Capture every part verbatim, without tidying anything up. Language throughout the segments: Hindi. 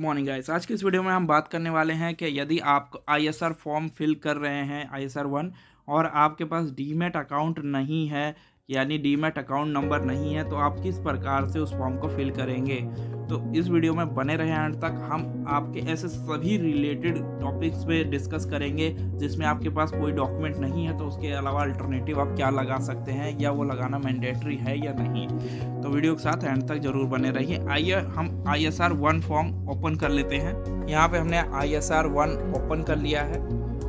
Morning guys. आज की इस वीडियो में हम बात करने वाले हैं कि यदि आप आईएसआर फॉर्म फिल कर रहे हैं आईएसआर वन और आपके पास डीमेट अकाउंट नहीं है, यानी डीमेट अकाउंट नंबर नहीं है, तो आप किस प्रकार से उस फॉर्म को फिल करेंगे। तो इस वीडियो में बने रहें अंत तक। हम आपके ऐसे सभी रिलेटेड टॉपिक्स पे डिस्कस करेंगे जिसमें आपके पास कोई डॉक्यूमेंट नहीं है, तो उसके अलावा अल्टरनेटिव आप क्या लगा सकते हैं या वो लगाना मैंडेटरी है या नहीं। तो वीडियो के साथ अंत तक जरूर बने रहिए। आइए हम I S R one form open कर लेते हैं। यहाँ पर हमने I S R one open कर लिया है।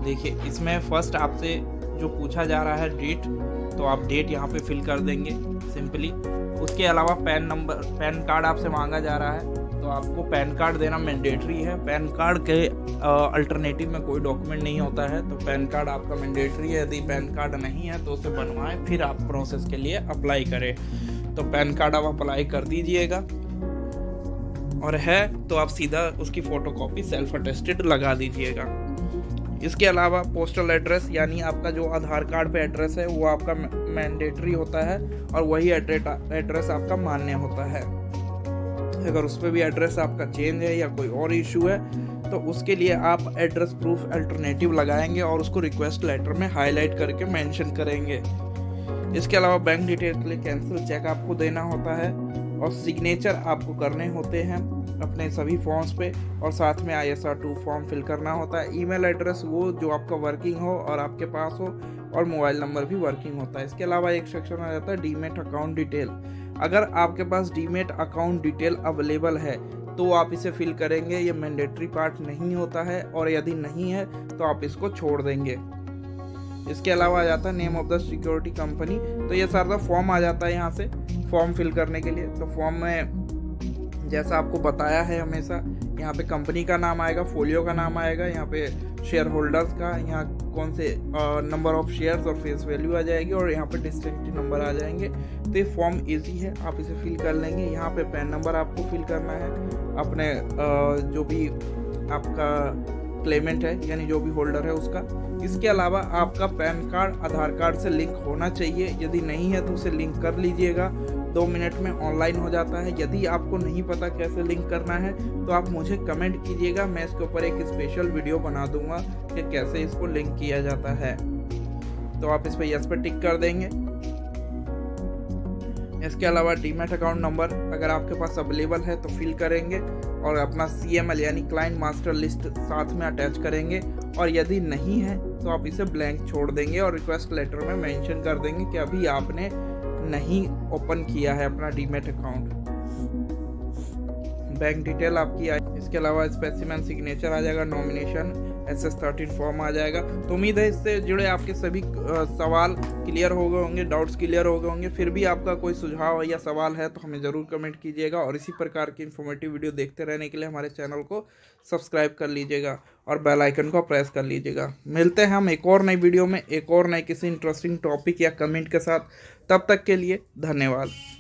देखिए, इसमें फर्स्ट आपसे जो पूछा जा रहा है डेट, तो आप डेट यहाँ पे फिल कर देंगे सिंपली। उसके अलावा पैन नंबर, पैन कार्ड आपसे मांगा जा रहा है, तो आपको पैन कार्ड देना मैंडेटरी है। पैन कार्ड के अल्टरनेटिव में कोई डॉक्यूमेंट नहीं होता है, तो पैन कार्ड आपका मैंडेटरी है। यदि पैन कार्ड नहीं है तो उसे बनवाएं, फिर आप प्रोसेस के लिए अप्लाई करें। तो पैन कार्ड आप अप्लाई कर दीजिएगा, और है तो आप सीधा उसकी फ़ोटोकॉपी सेल्फ अटेस्टेड लगा दीजिएगा। इसके अलावा पोस्टल एड्रेस, यानी आपका जो आधार कार्ड पे एड्रेस है वो आपका मैंडेटरी होता है, और वही एड्रेस आपका मान्य होता है। अगर उस पर भी एड्रेस आपका चेंज है या कोई और इशू है, तो उसके लिए आप एड्रेस प्रूफ अल्टरनेटिव लगाएंगे और उसको रिक्वेस्ट लेटर में हाईलाइट करके मेंशन करेंगे। इसके अलावा बैंक डिटेल के लिए कैंसिल चेक आपको देना होता है, और सिग्नेचर आपको करने होते हैं अपने सभी फॉर्म्स पे, और साथ में I S R two form fill करना होता है। ईमेल एड्रेस वो जो आपका वर्किंग हो और आपके पास हो, और मोबाइल नंबर भी वर्किंग होता है। इसके अलावा एक सेक्शन आ जाता है डीमेट अकाउंट डिटेल। अगर आपके पास डीमेट अकाउंट डिटेल अवेलेबल है तो आप इसे फिल करेंगे, ये मैंडेटरी पार्ट नहीं होता है, और यदि नहीं है तो आप इसको छोड़ देंगे। इसके अलावा आ जाता है name of the security company. तो ये सारा फॉर्म आ जाता है यहाँ से फॉर्म फिल करने के लिए। तो फॉर्म में जैसा आपको बताया है हमेशा, यहाँ पे कंपनी का नाम आएगा, फोलियो का नाम आएगा, यहाँ पे शेयर होल्डर्स का, यहाँ कौन से नंबर ऑफ शेयर्स और फेस वैल्यू आ जाएगी, और यहाँ पे डिस्ट्रिक्ट नंबर आ जाएंगे। तो ये फॉर्म इजी है, आप इसे फिल कर लेंगे। यहाँ पे पैन नंबर आपको फिल करना है, अपने आ, जो भी आपका क्लेमेंट है यानी जो भी होल्डर है उसका। इसके अलावा आपका पैन कार्ड आधार कार्ड से लिंक होना चाहिए, यदि नहीं है तो उसे लिंक कर लीजिएगा, दो मिनट में ऑनलाइन हो जाता है। यदि आपको नहीं पता कैसे लिंक करना है तो आप मुझे कमेंट कीजिएगा, मैं इसके ऊपर एक स्पेशल वीडियो बना दूंगा कि कैसे इसको लिंक किया जाता है। तो आप इस पर यस पर टिक कर देंगे। इसके अलावा डीमेट अकाउंट नंबर अगर आपके पास अवेलेबल है तो फिल करेंगे, और अपना सीएमएल यानी क्लाइंट मास्टर लिस्ट साथ में अटैच करेंगे, और यदि नहीं है तो आप इसे ब्लैंक छोड़ देंगे और रिक्वेस्ट लेटर में मेंशन कर देंगे कि अभी आपने नहीं ओपन किया है अपना डीमेट अकाउंट। बैंक डिटेल आपकी आई। इसके अलावा स्पेसिमेन सिग्नेचर आ जाएगा, nomination S S thirty form आ जाएगा। तो उम्मीद है इससे जुड़े आपके सभी सवाल क्लियर हो गए होंगे, डाउट्स क्लियर हो गए होंगे। फिर भी आपका कोई सुझाव या सवाल है तो हमें ज़रूर कमेंट कीजिएगा, और इसी प्रकार की इन्फॉर्मेटिव वीडियो देखते रहने के लिए हमारे चैनल को सब्सक्राइब कर लीजिएगा और बेल आइकन को प्रेस कर लीजिएगा। मिलते हैं हम एक और नई वीडियो में एक और नए किसी इंटरेस्टिंग टॉपिक या कमेंट के साथ। तब तक के लिए धन्यवाद।